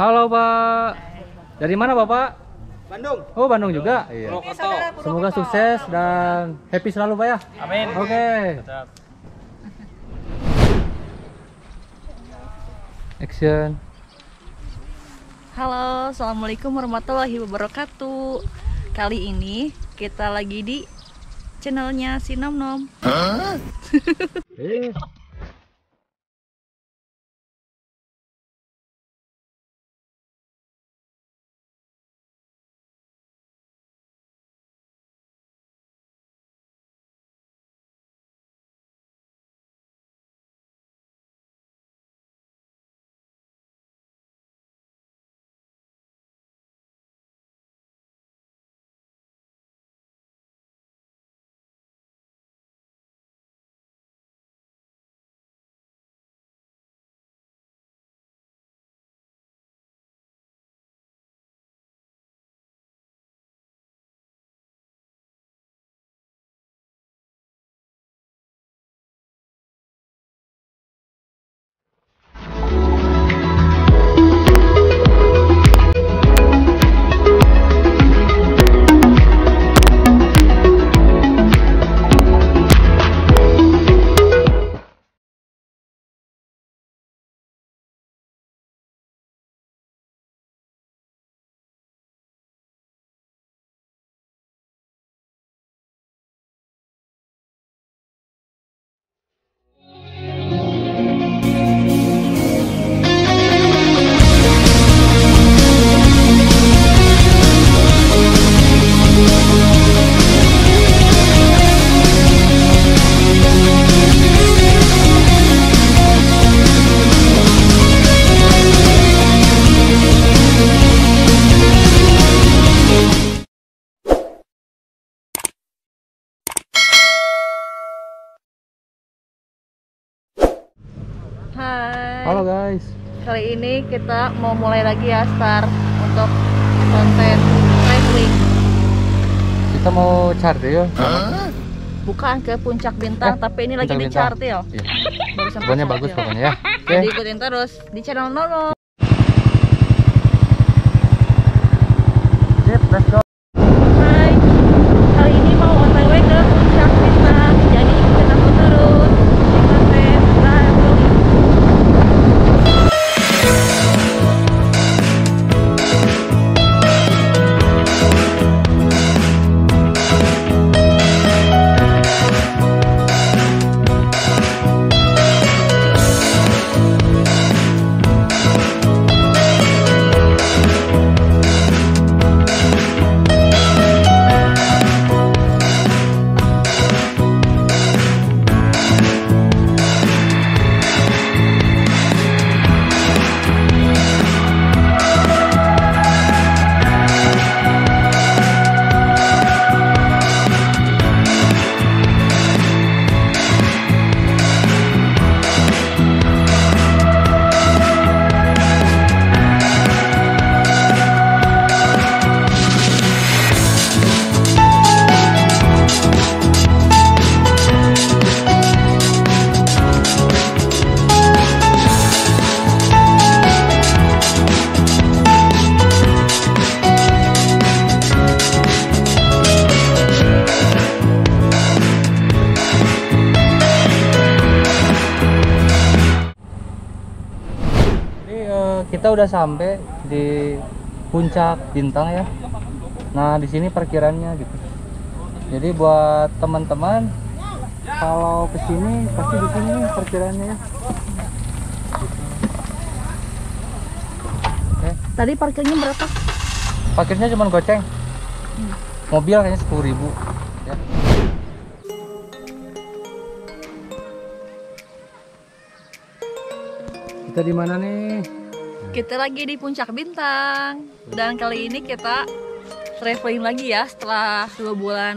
Halo Pak. Dari mana Bapak? Bandung. Oh, Bandung juga. Iya. Semoga sukses dan happy selalu Pak ya. Amin. Oke. Okay. Action. Halo, assalamualaikum warahmatullahi wabarakatuh. Kali ini kita lagi di channelnya Sinomnom. Halo guys, kali ini kita mau mulai lagi ya start untuk konten traveling. Kita mau chartil. Bukan ke Puncak Bintang, tapi ini Puncak lagi Bintang. Di chartil. Pokoknya iya. Bagus pokoknya ya. Oke. Jadi ikutin terus di channel Nono. Kita udah sampai di Puncak Bintang ya. Nah, di sini parkirannya gitu. Jadi buat teman-teman kalau kesini pasti di sini parkirannya ya. Oke. Tadi parkirnya berapa? Parkirnya cuma goceng. Mobil kayaknya 10.000 ya. Kita di mana nih? Kita lagi di Puncak Bintang dan kali ini kita traveling lagi ya setelah 2 bulan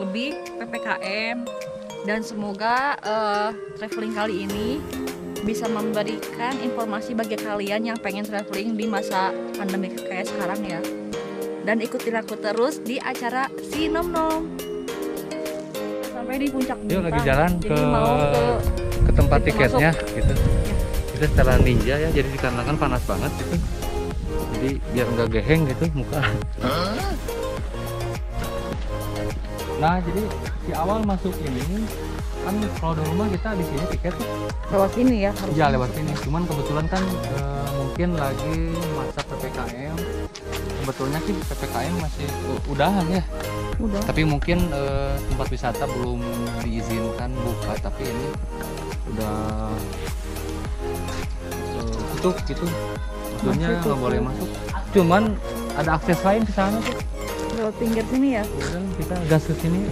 lebih PPKM, dan semoga traveling kali ini bisa memberikan informasi bagi kalian yang pengen traveling di masa pandemi kayak sekarang ya. Dan ikutin aku terus di acara Sinomnom. Sampai di Puncak Bintang. Yuk, lagi jalan ke tempat tiketnya masuk. Gitu. Kita setelah ninja ya, jadi dikarenakan panas banget gitu. jadi biar nggak geheng gitu muka. Nah jadi di awal masuk ini kan kalau di rumah kita di sini tiket lewat sini ya? Iya lewat sini, cuman kebetulan kan mungkin lagi masa PPKM. Sebetulnya sih PPKM masih udahan ya. Udah. Tapi mungkin tempat wisata belum diizinkan buka, tapi ini udah tutup gitu. Sebetulnya nggak boleh masuk. Cuman ada akses lain ke sana tuh. Lewat pinggir sini ya. Dan kita gas ke sini.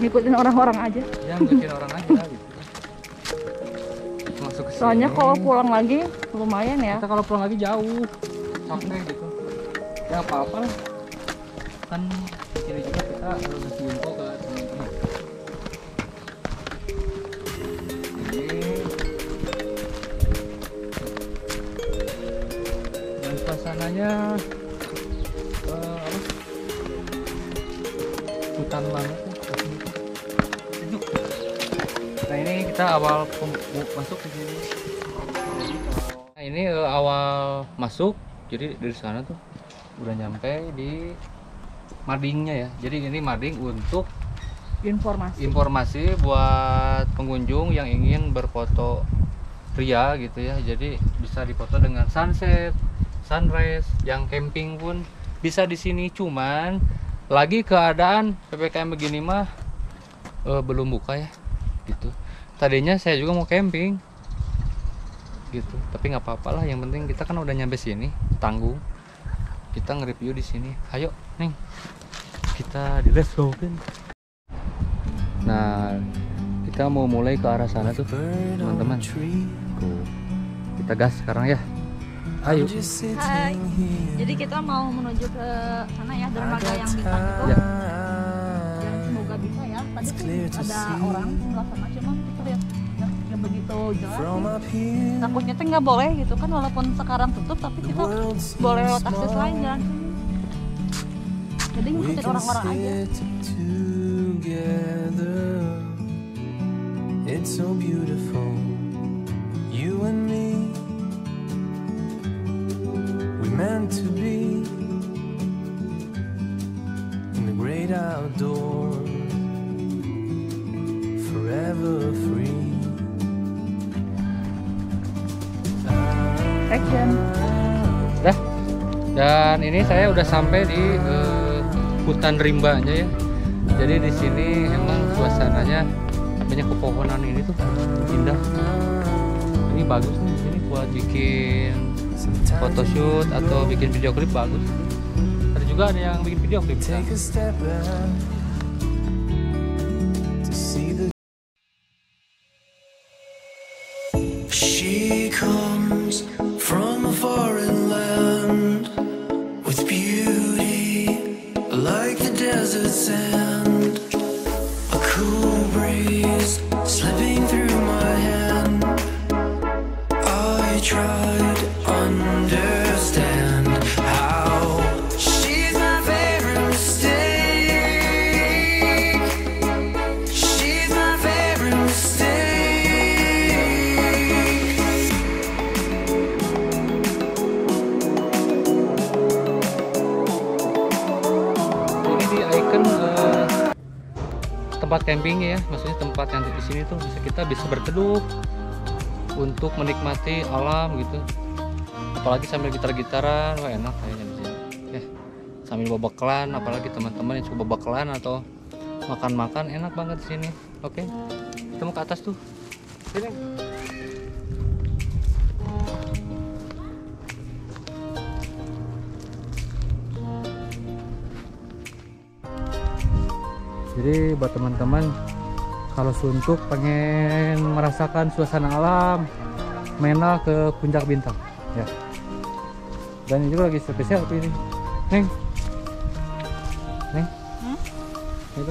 Ngikutin orang-orang aja. Ya ngikutin orang aja gitu. Masuk ke sini. Soalnya kalau pulang lagi lumayan ya. Kita kalau pulang lagi jauh. Capek gitu. Ya apa-apa lah, kan kira juga kita harus info ke teman-teman. Dan suasananya hutan banget ya. Sejuk. Nah ini kita awal masuk ke sini. Nah ini awal masuk, jadi dari sana tuh udah nyampe di madingnya ya. Jadi ini mading untuk informasi buat pengunjung yang ingin berfoto ria gitu ya. Jadi bisa dipoto dengan sunset, sunrise, yang camping pun bisa di sini. Cuman lagi keadaan PPKM begini mah belum buka ya gitu. Tadinya saya juga mau camping gitu, tapi nggak apa-apa lah, yang penting kita kan udah nyampe sini, tanggung. Kita nge-review di sini. Ayo, Neng. Kita di let's go kan. Nah, kita mau mulai ke arah sana tuh, teman-teman. Kita gas sekarang ya. Ayo. Hai. Jadi kita mau menuju ke sana ya, dermaga yang bintang itu. Ya. Ya, semoga bisa ya. Tadi tuh ada orang nggak sama, cuma kita lihat nggak begitu jelas sih. Takutnya tuh nggak boleh gitu kan, walaupun sekarang tutup tapi kita boleh lewat akses lain jalan sini. Jadi ngikutin orang-orang aja. It's so beautiful, you and me. We meant to be in the great outdoor, forever free. Dah. Dan ini saya udah sampai di hutan rimbanya ya. Jadi di sini emang suasananya banyak pepohonan, ini tuh indah. Ini bagus nih di sini buat bikin photoshoot atau bikin video klip, bagus. Ada juga ada yang bikin video klip. Tempat camping ya, maksudnya tempat yang di sini tuh bisa kita bisa berteduh untuk menikmati alam gitu. Apalagi sambil gitar-gitaran, wah enak kayaknya di sini. Ya, sambil bebeklan, apalagi teman-teman yang suka bebeklan atau makan-makan, enak banget di sini. Oke, kita mau ke atas tuh. Sini. Jadi buat teman-teman kalau suntuk pengen merasakan suasana alam, mainlah ke Puncak Bintang ya. Dan ini juga lagi spesial tapi ini. Neng. Neng. Itu.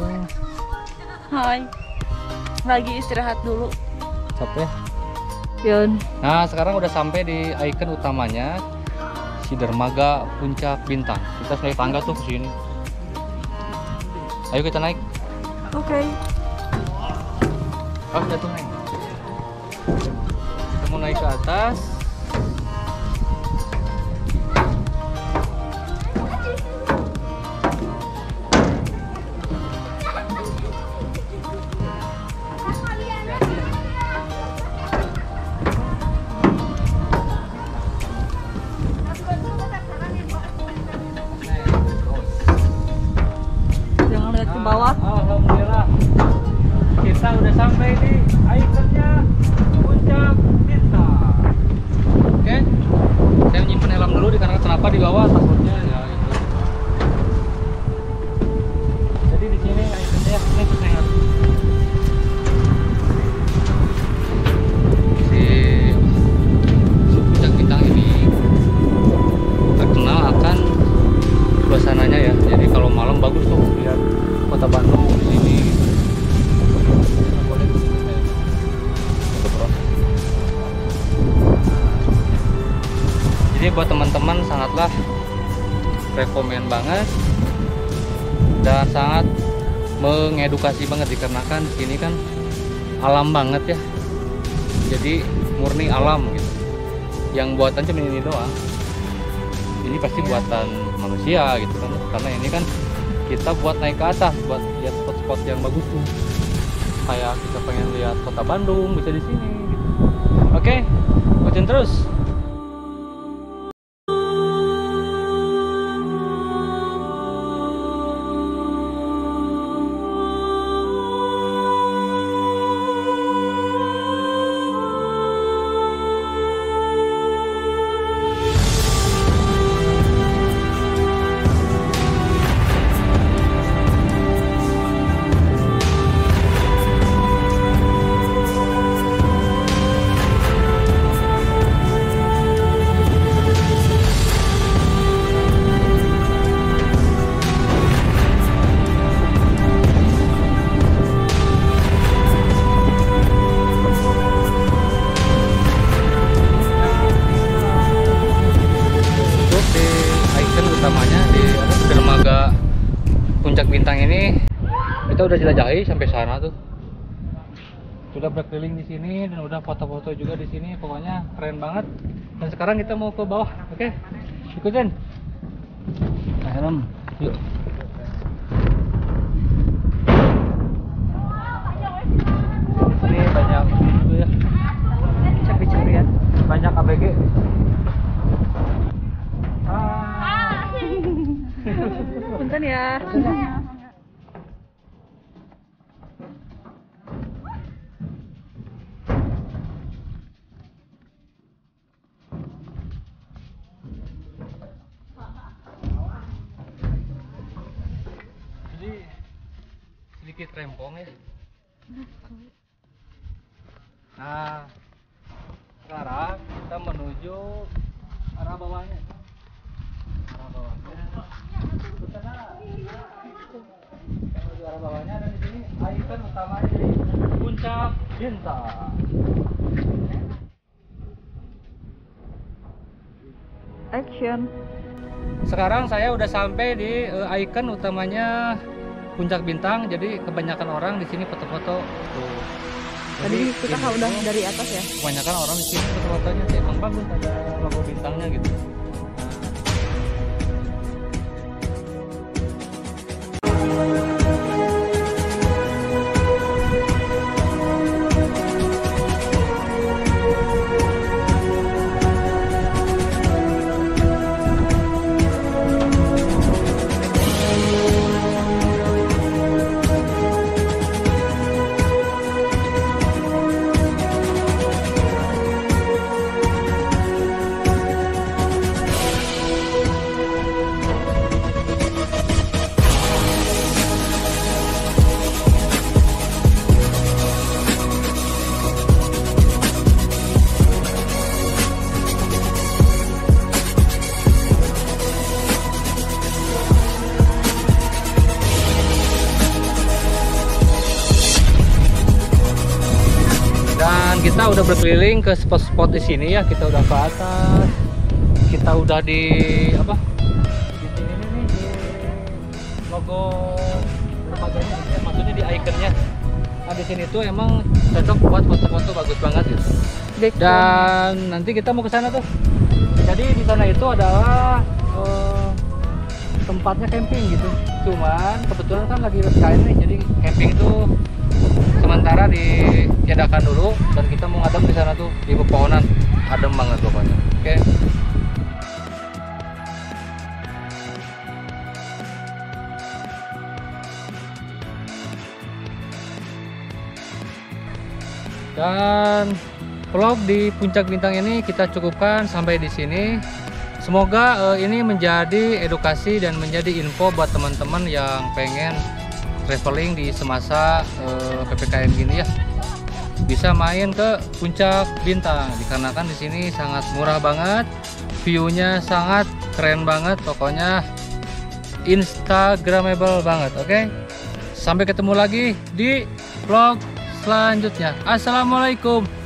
Hai. Lagi istirahat dulu. Capek. Yun. Nah, sekarang udah sampai di ikon utamanya si dermaga Puncak Bintang. Kita naik tangga tuh ke sini. Ayo kita naik. Oke. Oh, jatuh naik. Kita mau naik ke atas. bawah. Alhamdulillah kita udah sampai di ikonnya Puncak Bintang. Oke, saya menyimpan helm dulu karena kenapa di bawah takutnya ya gitu. Jadi di sini ikonnya sananya ya, jadi kalau malam bagus tuh lihat kota Bandung di sini. Jadi buat teman-teman sangatlah rekomend banget dan sangat mengedukasi banget dikarenakan ini kan alam banget ya, jadi murni alam gitu. Yang buatan cuma ini doang. Ini pasti buatan manusia gitu kan, karena ini kan kita buat naik ke atas buat lihat spot-spot yang bagus tuh, kayak kita pengen lihat kota Bandung bisa di sini gitu. Oke, lanjut terus. Bintang ini kita udah jelajahi sampai sana tuh, sudah berkeliling di sini dan udah foto-foto juga di sini, pokoknya keren banget. Dan sekarang kita mau ke bawah, oke? Ikutin. Nah, helm, yuk. Ini banyak itu ya. Cari-carian, banyak ABG. Punten ya. Sedikit rempong ya. Nah, sekarang kita menuju arah bawahnya. Arah bawahnya. Menuju arah bawahnya dan di sini ikon utamanya di Puncak Bintang. Action. Sekarang saya udah sampai di ikon utamanya Puncak Bintang, jadi kebanyakan orang di sini foto-foto. Tadi kita udah dari atas ya. Kebanyakan orang di sini foto-fotonya emang bagus, ada logo bintangnya gitu. Kita udah berkeliling ke spot-spot di sini ya, kita udah ke atas, kita udah di apa? Di sini nih, di logo lembaganya, ya, maksudnya di ikonnya. Nah di sini tuh emang cocok buat foto-foto, bagus banget gitu. Dan nanti kita mau ke sana tuh. Jadi di sana itu adalah tempatnya camping gitu. Cuman kebetulan kan lagi PPKM nih, jadi camping tuh sementara ditiadakan dulu dan kita mau ngadem di sana tuh di pepohonan, adem banget pokoknya. Oke. Dan vlog di Puncak Bintang ini kita cukupkan sampai di sini. Semoga ini menjadi edukasi dan menjadi info buat teman-teman yang pengen traveling di semasa PPKM gini ya. Bisa main ke Puncak Bintang dikarenakan di sini sangat murah banget, view-nya sangat keren banget, pokoknya instagramable banget. Oke. Sampai ketemu lagi di vlog selanjutnya. Assalamualaikum.